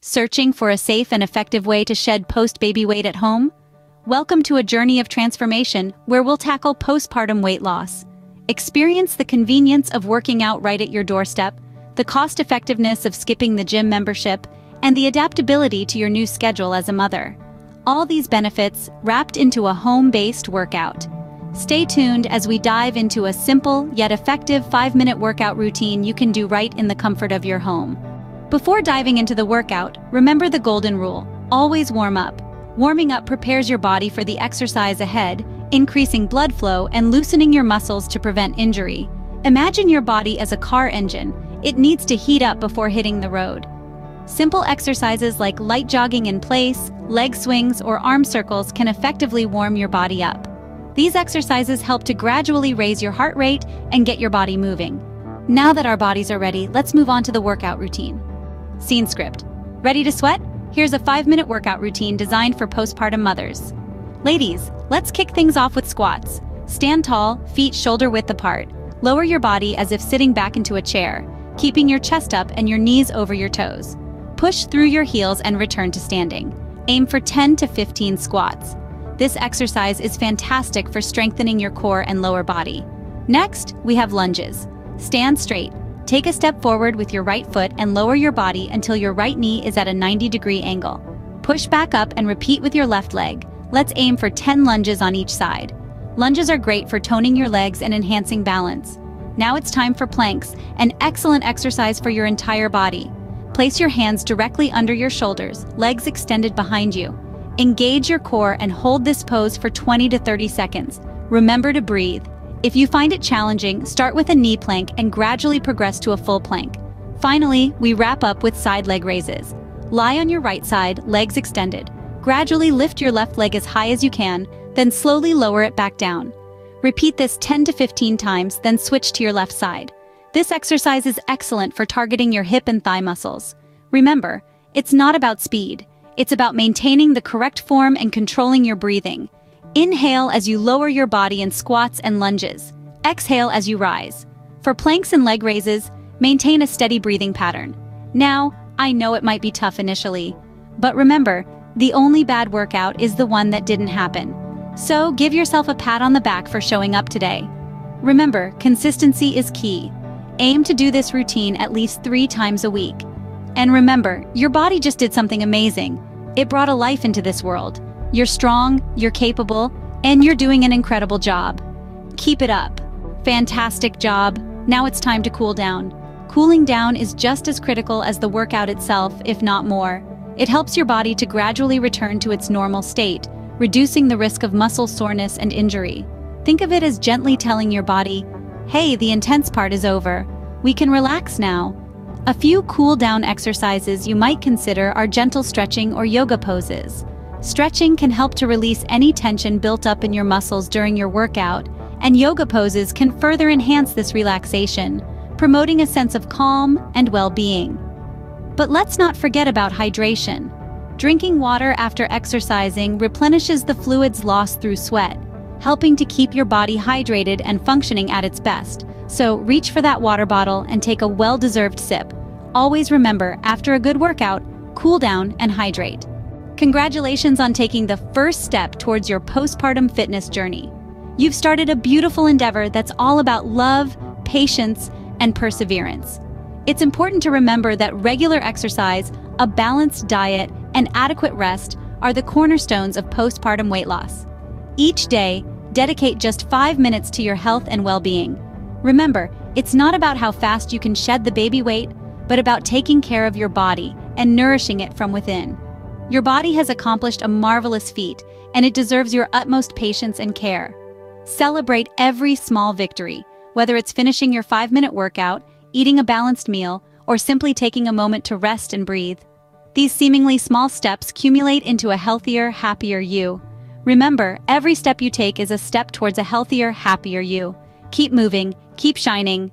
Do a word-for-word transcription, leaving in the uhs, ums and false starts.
Searching for a safe and effective way to shed post-baby weight at home? Welcome to a journey of transformation where we'll tackle postpartum weight loss. Experience the convenience of working out right at your doorstep, the cost-effectiveness of skipping the gym membership, and the adaptability to your new schedule as a mother. All these benefits wrapped into a home-based workout. Stay tuned as we dive into a simple yet effective five-minute workout routine you can do right in the comfort of your home. Before diving into the workout, remember the golden rule: always warm up. Warming up prepares your body for the exercise ahead, increasing blood flow and loosening your muscles to prevent injury. Imagine your body as a car engine. It needs to heat up before hitting the road. Simple exercises like light jogging in place, leg swings, or arm circles can effectively warm your body up. These exercises help to gradually raise your heart rate and get your body moving. Now that our bodies are ready, let's move on to the workout routine. Scene script. Ready to sweat? Here's a five-minute workout routine designed for postpartum mothers. Ladies, let's kick things off with squats. Stand tall, feet shoulder-width apart. Lower your body as if sitting back into a chair, keeping your chest up and your knees over your toes. Push through your heels and return to standing. Aim for ten to fifteen squats. This exercise is fantastic for strengthening your core and lower body. Next, we have lunges. Stand straight. Take a step forward with your right foot and lower your body until your right knee is at a ninety degree angle. Push back up and repeat with your left leg. Let's aim for ten lunges on each side. Lunges are great for toning your legs and enhancing balance. Now it's time for planks, an excellent exercise for your entire body. Place your hands directly under your shoulders, legs extended behind you. Engage your core and hold this pose for twenty to thirty seconds. Remember to breathe. If you find it challenging, start with a knee plank and gradually progress to a full plank. Finally, we wrap up with side leg raises. Lie on your right side, legs extended. Gradually lift your left leg as high as you can, then slowly lower it back down. Repeat this ten to fifteen times, then switch to your left side. This exercise is excellent for targeting your hip and thigh muscles. Remember, it's not about speed. It's about maintaining the correct form and controlling your breathing. Inhale as you lower your body in squats and lunges. Exhale as you rise. For planks and leg raises, maintain a steady breathing pattern. Now, I know it might be tough initially, but remember, the only bad workout is the one that didn't happen. So give yourself a pat on the back for showing up today. Remember, consistency is key. Aim to do this routine at least three times a week. And remember, your body just did something amazing. It brought a life into this world. You're strong, you're capable, and you're doing an incredible job. Keep it up. Fantastic job. Now it's time to cool down. Cooling down is just as critical as the workout itself, if not more. It helps your body to gradually return to its normal state, reducing the risk of muscle soreness and injury. Think of it as gently telling your body, "Hey, the intense part is over. We can relax now." A few cool down exercises you might consider are gentle stretching or yoga poses. Stretching can help to release any tension built up in your muscles during your workout, and yoga poses can further enhance this relaxation, promoting a sense of calm and well-being. But let's not forget about hydration. Drinking water after exercising replenishes the fluids lost through sweat, helping to keep your body hydrated and functioning at its best. So reach for that water bottle and take a well-deserved sip. Always remember, after a good workout, cool down and hydrate. Congratulations on taking the first step towards your postpartum fitness journey. You've started a beautiful endeavor that's all about love, patience, and perseverance. It's important to remember that regular exercise, a balanced diet, and adequate rest are the cornerstones of postpartum weight loss. Each day, dedicate just five minutes to your health and well-being. Remember, it's not about how fast you can shed the baby weight, but about taking care of your body and nourishing it from within. Your body has accomplished a marvelous feat, and it deserves your utmost patience and care. Celebrate every small victory, whether it's finishing your five-minute workout, eating a balanced meal, or simply taking a moment to rest and breathe. These seemingly small steps accumulate into a healthier, happier you. Remember, every step you take is a step towards a healthier, happier you. Keep moving, keep shining,